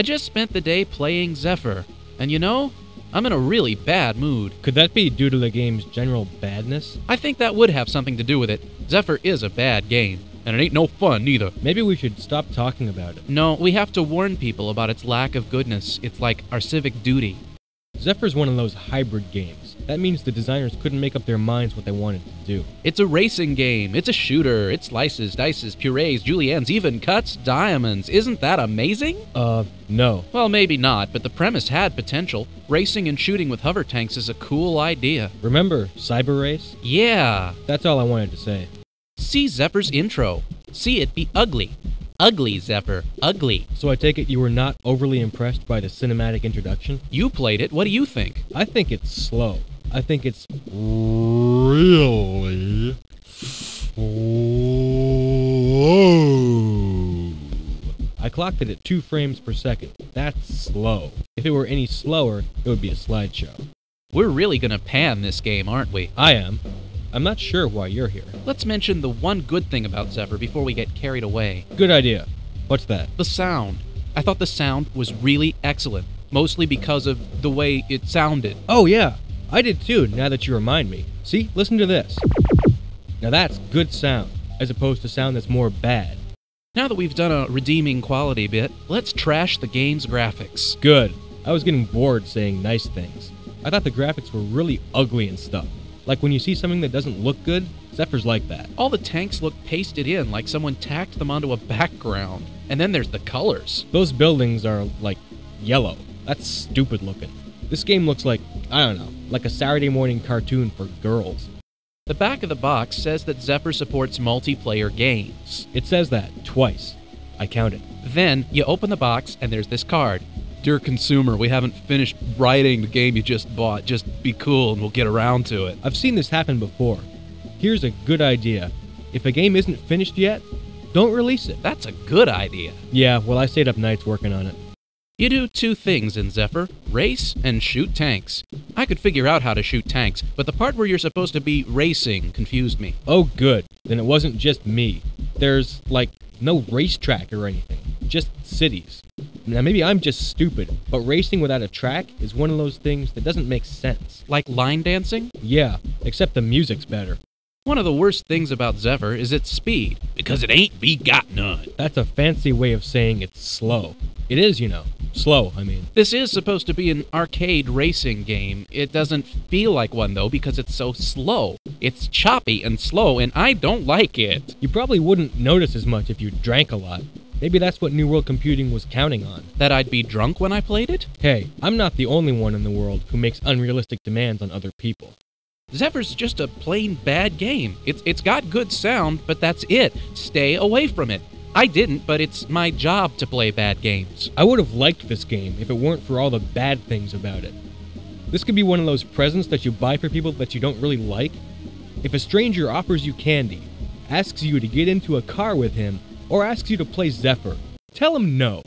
I just spent the day playing Zephyr, and you know, I'm in a really bad mood. Could that be due to the game's general badness? I think that would have something to do with it. Zephyr is a bad game, and it ain't no fun either. Maybe we should stop talking about it. No, we have to warn people about its lack of goodness. It's like our civic duty. Zephyr's one of those hybrid games. That means the designers couldn't make up their minds what they wanted to do. It's a racing game, it's a shooter, it slices, dices, purees, juliennes, even cuts diamonds. Isn't that amazing? No. Well, maybe not, but the premise had potential. Racing and shooting with hover tanks is a cool idea. Remember Cyber Race? Yeah. That's all I wanted to say. See Zephyr's intro. See it be ugly. Ugly, Zephyr. Ugly. So I take it you were not overly impressed by the cinematic introduction? You played it. What do you think? I think it's slow. I think it's really slow. I clocked it at 2 frames per second. That's slow. If it were any slower, it would be a slideshow. We're really gonna pan this game, aren't we? I am. I'm not sure why you're here. Let's mention the one good thing about Zephyr before we get carried away. Good idea. What's that? The sound. I thought the sound was really excellent, mostly because of the way it sounded. Oh yeah, I did too, now that you remind me. See, listen to this. Now that's good sound, as opposed to sound that's more bad. Now that we've done a redeeming quality bit, let's trash the game's graphics. Good. I was getting bored saying nice things. I thought the graphics were really ugly and stuff. Like when you see something that doesn't look good, Zephyr's like that. All the tanks look pasted in, like someone tacked them onto a background. And then there's the colors. Those buildings are, like, yellow. That's stupid looking. This game looks like, I don't know, like a Saturday morning cartoon for girls. The back of the box says that Zephyr supports multiplayer games. It says that twice. I counted. Then, you open the box, and there's this card. Dear consumer, we haven't finished writing the game you just bought. Just be cool and we'll get around to it. I've seen this happen before. Here's a good idea. If a game isn't finished yet, don't release it. That's a good idea. Yeah, well, I stayed up nights working on it. You do two things in Zephyr, race and shoot tanks. I could figure out how to shoot tanks, but the part where you're supposed to be racing confused me. Oh, good. Then it wasn't just me. There's, like, no racetrack or anything. Just cities. Now maybe I'm just stupid, but racing without a track is one of those things that doesn't make sense. Like line dancing? Yeah, except the music's better. One of the worst things about Zephyr is its speed, because it ain't be got none. That's a fancy way of saying it's slow. It is, you know. Slow, I mean. This is supposed to be an arcade racing game. It doesn't feel like one, though, because it's so slow. It's choppy and slow, and I don't like it. You probably wouldn't notice as much if you drank a lot. Maybe that's what New World Computing was counting on. That I'd be drunk when I played it? Hey, I'm not the only one in the world who makes unrealistic demands on other people. Zephyr's just a plain bad game. It's got good sound, but that's it. Stay away from it. I didn't, but it's my job to play bad games. I would have liked this game if it weren't for all the bad things about it. This could be one of those presents that you buy for people that you don't really like. If a stranger offers you candy, asks you to get into a car with him, or asks you to play Zephyr, tell him no.